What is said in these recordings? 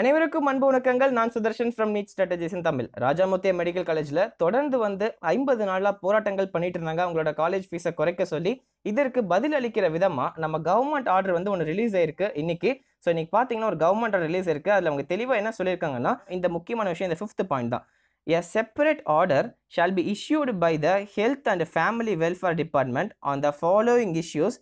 அனைவருக்கும் அன்பு வணக்கங்கள். நான் Sudarshan from NEET strategies in Tamil. ராஜாமுத்தே மெடிக்கல் காலேஜில் தொடர்ந்து வந்து 50 நாளாக போராட்டங்கள் பண்ணிட்டு இருந்தாங்க. அவங்களோட காலேஜ் ஃபீஸை குறைக்க சொல்லி இதற்கு பதில் அளிக்கிற விதமாக நம்ம கவர்மெண்ட் ஆர்டர் வந்து ஒன்று ரிலீஸ் ஆயிருக்கு இன்னைக்கு. ஸோ இன்னைக்கு பார்த்தீங்கன்னா ஒரு கவர்மெண்ட் ஆர்டர் ரிலீஸ் இருக்குது. அதில் அவங்க தெளிவாக என்ன சொல்லியிருக்காங்கன்னா, இந்த முக்கியமான விஷயம் இந்த 5th பாயிண்ட் தான். A separate order shall be issued by the Health and Family Welfare Department on the following issues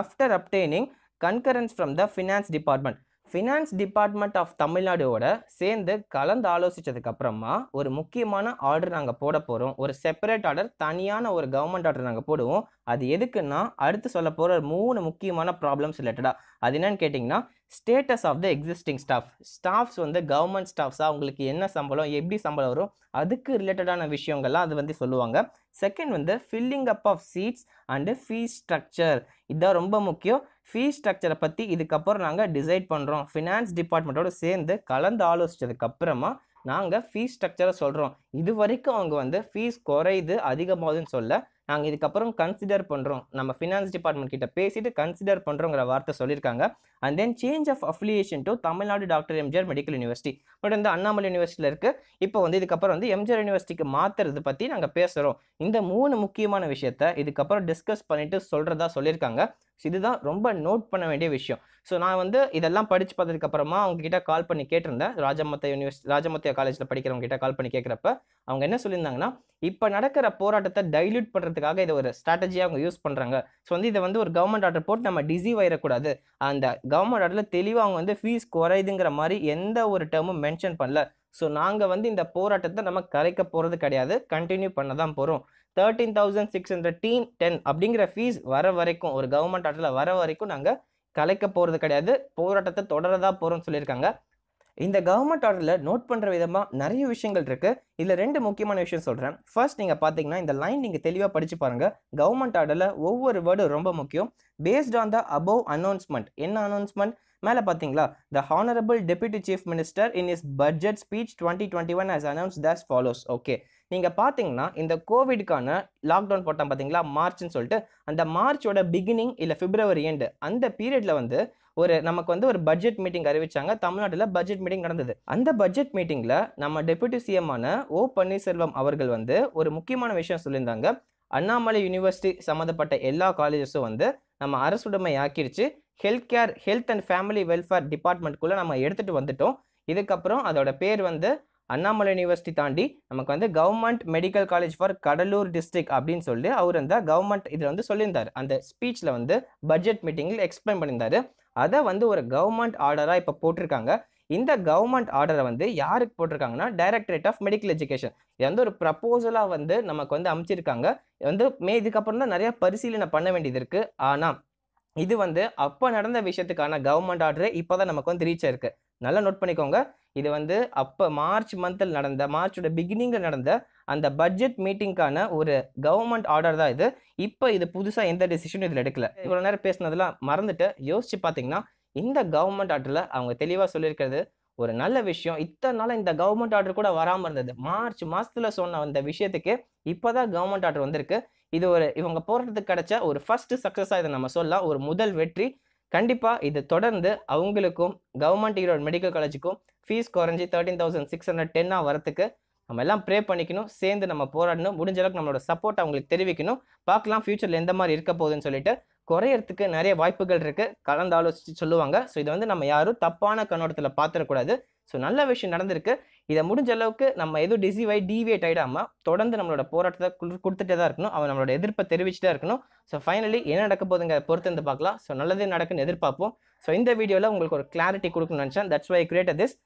after obtaining concurrence from the Finance Department. Finance Department of Tamil Nadu ஓட சேர்ந்து கலந்து ஆலோசிச்சதுக்கு அப்புறமா ஒரு முக்கியமான order நாங்கள் போட போகிறோம். ஒரு செப்பரேட் ஆர்டர், தனியான ஒரு கவர்மெண்ட் ஆர்டர் நாங்கள் போடுவோம். அது எதுக்குன்னா, அடுத்து சொல்ல போகிற 3 முக்கியமான ப்ராப்ளம்ஸ் ரிலேட்டடாக. அது என்னன்னு கேட்டிங்கன்னா, status of the existing staffs வந்து கவர்மெண்ட் ஸ்டாஃப்ஸாக அவங்களுக்கு என்ன சம்பளம், எப்படி சம்பளம் வரும், அதுக்கு ரிலேட்டடான விஷயங்கள்லாம் அது வந்து சொல்லுவாங்க. செகண்ட் வந்து filling up of seats and fees structure. இதுதான் ரொம்ப முக்கியம். ஃபீஸ் ஸ்ட்ரக்சரை பற்றி இதுக்கப்புறம் நாங்கள் டிசைட் பண்ணுறோம். ஃபினான்ஸ் டிபார்ட்மெண்ட்டோடு சேர்ந்து கலந்து ஆலோசித்ததுக்கப்புறமா நாங்கள் ஃபீஸ் ஸ்ட்ரக்சரை சொல்கிறோம். இது வரைக்கும் அவங்க வந்து ஃபீஸ் குறையுது அதிகமாகுதுன்னு சொல்ல, நாங்கள் இதுக்கப்புறம் கன்சிடர் பண்ணுறோம், நம்ம ஃபினான்ஸ் டிபார்ட்மெண்ட் கிட்ட பேசிட்டு கன்சிடர் பண்ணுறோங்கிற வார்த்தை சொல்லியிருக்காங்க. And then change of affiliation to Tamil Nadu doctor MGR medical university. But வந்து அண்ணாமலை யூனிவர்சிட்டியில் இருக்குது. இப்போ வந்து இதுக்கப்புறம் வந்து எம்ஜிஆர் யூனிவர்சிட்டிக்கு மாற்றுறது பற்றி நாங்கள் பேசுகிறோம். இந்த 3 முக்கியமான விஷயத்த இதுக்கப்புறம் டிஸ்கஸ் பண்ணிட்டு சொல்கிறதா சொல்லியிருக்காங்க. இதுதான் ரொம்ப நோட் பண்ண வேண்டிய விஷயம். ஸோ நான் வந்து இதெல்லாம் படித்து பார்த்ததுக்கப்புறமா அவங்ககிட்ட கால் பண்ணி கேட்டிருந்தேன். ராஜமத்தே காலேஜில் படிக்கிறவங்ககிட்ட கால் பண்ணி கேட்குறப்ப அவங்க என்ன சொல்லியிருந்தாங்கன்னா, இப்போ நடக்கிற போராட்டத்தை டைல்யூட் பண்ணுறதுக்காக இதை ஒரு ஸ்ட்ராட்டஜியாக அவங்க யூஸ் பண்ணுறாங்க. ஸோ வந்து இதை வந்து ஒரு கவர்மெண்ட் ஆர்டர் போட்டு நம்ம டிசீவ் ஆயிடக்கூடாது. அந்த கவர்மெண்ட் ஆர்டரில் தெளிவாக அவங்க வந்து ஃபீஸ் குறையுதுங்கிற மாதிரி எந்த ஒரு டேர்மும் மென்ஷன் பண்ணல. ஸோ நாங்கள் வந்து இந்த போராட்டத்தை நம்ம கரைக்க போகிறது கிடையாது, கண்டினியூ பண்ண தான் போகிறோம். 13,610 அப்படிங்கிற ஃபீஸ் வர வரைக்கும், ஒரு கவர்மெண்ட் ஆர்டரில் வர வரைக்கும் நாங்கள் கலைக்க போகிறது கிடையாது, போராட்டத்தை தொடரதான் போகிறோம்னு சொல்லியிருக்காங்க. இந்த கவர்மெண்ட் ஆர்டரில் நோட் பண்ணுற விதமாக நிறைய விஷயங்கள் இருக்குது. இதில் 2 முக்கியமான விஷயம் சொல்கிறேன். ஃபர்ஸ்ட், நீங்கள் பார்த்தீங்கன்னா இந்த லைன் நீங்கள் தெளிவாக படித்து பாருங்கள். கவர்மெண்ட் ஆர்டரில் ஒவ்வொரு வேர்டும் ரொம்ப முக்கியம். Based on the above announcement. என்ன அனௌன்ஸ்மெண்ட்? மேலே பார்த்தீங்களா, the honourable deputy chief minister in his budget speech 2021 has announce thus follows. Okay, நீங்கள் பார்த்தீங்கன்னா இந்த கோவிடுக்கான லாக்டவுன் போட்டால் பார்த்தீங்களா, மார்ச்னு சொல்லிட்டு, அந்த மார்ச்சோட பிகினிங் இல்லை பிப்ரவரி எண்டு, அந்த பீரியடில் வந்து ஒரு நமக்கு வந்து ஒரு பட்ஜெட் மீட்டிங் அறிவிச்சாங்க. தமிழ்நாட்டில் பட்ஜெட் மீட்டிங் நடந்தது. அந்த பட்ஜெட் மீட்டிங்கில் நம்ம டெப்யூட்டி சிஎம்மான O. பன்னீர்செல்வம் அவர்கள் வந்து ஒரு முக்கியமான விஷயம் சொல்லியிருந்தாங்க. அண்ணாமலை யூனிவர்சிட்டி சம்மந்தப்பட்ட எல்லா காலேஜஸும் வந்து நம்ம அரசுடைமை ஆக்கிடுச்சு. ஹெல்த் அண்ட் ஃபேமிலி வெல்ஃபேர் டிபார்ட்மெண்ட்குள்ளே நம்ம எடுத்துகிட்டு வந்துட்டோம். இதுக்கப்புறம் அதோட பேர் வந்து அண்ணாமலை யூனிவர்சிட்டி தாண்டி நமக்கு வந்து government medical college for Cuddalore district அப்படின்னு சொல்லி அவர் அந்த கவர்மெண்ட் இதில் வந்து சொல்லியிருந்தார். அந்த ஸ்பீச்சில் வந்து பட்ஜெட் மீட்டிங்கில் எக்ஸ்பிளைன் பண்ணியிருந்தார். அதை வந்து ஒரு கவர்மெண்ட் ஆர்டராக இப்போ போட்டிருக்காங்க. இந்த கவர்மெண்ட் ஆர்டரை வந்து யாருக்கு போட்டிருக்காங்கன்னா, டைரக்டரேட் ஆஃப் மெடிக்கல் எஜுகேஷன். இது வந்து ஒரு ப்ரப்போசலாக வந்து நமக்கு வந்து அமைச்சிருக்காங்க. வந்து இதுக்கப்புறம் தான் நிறையா பரிசீலனை பண்ண வேண்டியது இருக்குது. ஆனால் இது வந்து அப்போ நடந்த விஷயத்துக்கான கவர்மெண்ட் ஆர்டரே இப்போ தான் நமக்கு வந்து ரீச் ஆயிருக்கு. நல்லா நோட் பண்ணிக்கோங்க. இது வந்து அப்போ மார்ச் மந்தில் நடந்த, மார்ச்சோட பிகினிங்கில் நடந்த அந்த பட்ஜெட் மீட்டிங்கான ஒரு கவர்மெண்ட் ஆர்டர் தான் இது. இப்போ இது புதுசாக எந்த டிசிஷனும் இதில் எடுக்கல. இவ்வளோ நேரம் பேசினதெல்லாம் மறந்துட்டு யோசிச்சு பார்த்தீங்கன்னா, இந்த கவர்மெண்ட் ஆர்டரில் அவங்க தெளிவாக சொல்லியிருக்கிறது ஒரு நல்ல விஷயம். இத்தனை நாள் இந்த கவர்மெண்ட் ஆர்டர் கூட வராமல் இருந்தது. மார்ச் மாதத்தில் சொன்ன அந்த விஷயத்துக்கு இப்போ தான் கவர்மெண்ட் ஆர்டர் வந்திருக்கு. இது ஒரு இவங்க போராட்டத்துக்கு கிடைச்ச ஒரு ஃபர்ஸ்ட் சக்ஸஸாக இதை நம்ம சொல்லலாம், ஒரு முதல் வெற்றி. கண்டிப்பாக இது தொடர்ந்து அவங்களுக்கும் கவர்மெண்ட் ஈரோடு மெடிக்கல் காலேஜுக்கும் ஃபீஸ் குறைஞ்சி 13,610 வரத்துக்கு நம்ம எல்லாம் ப்ரே பண்ணிக்கணும், சேர்ந்து நம்ம போராடணும், முடிஞ்ச அளவுக்கு நம்மளோட சப்போர்ட் அவங்களுக்கு தெரிவிக்கணும். பார்க்கலாம் ஃப்யூச்சரில் எந்த மாதிரி இருக்க போகுதுன்னு சொல்லிட்டு குறையறதுக்கு நிறைய வாய்ப்புகள் இருக்குது. கலந்து ஆலோசித்து சொல்லுவாங்க. ஸோ இது வந்து நம்ம யாரும் தப்பான கண்ணோட்டத்தில் பார்த்துடக்கூடாது. ஸோ நல்ல விஷயம் நடந்திருக்கு. இதை முடிஞ்ச அளவுக்கு நம்ம எதுவும் டிசிவாய் டிவியேட் ஆகிடாமல் தொடர்ந்து நம்மளோட போராட்டத்தை கொடுத்துட்டே தான் இருக்கணும். அவன் நம்மளோட எதிர்ப்பை தெரிவிச்சுட்டே இருக்கணும். ஸோ ஃபைனலி என்ன நடக்க போதுங்க பொறுத்து வந்து பார்க்கலாம். ஸோ நல்லது நடக்குன்னு எதிர்பார்ப்போம். ஸோ இந்த வீடியோவில் உங்களுக்கு ஒரு கிளாரிட்டி கொடுக்கணும்னு நினச்சேன். That's why created this.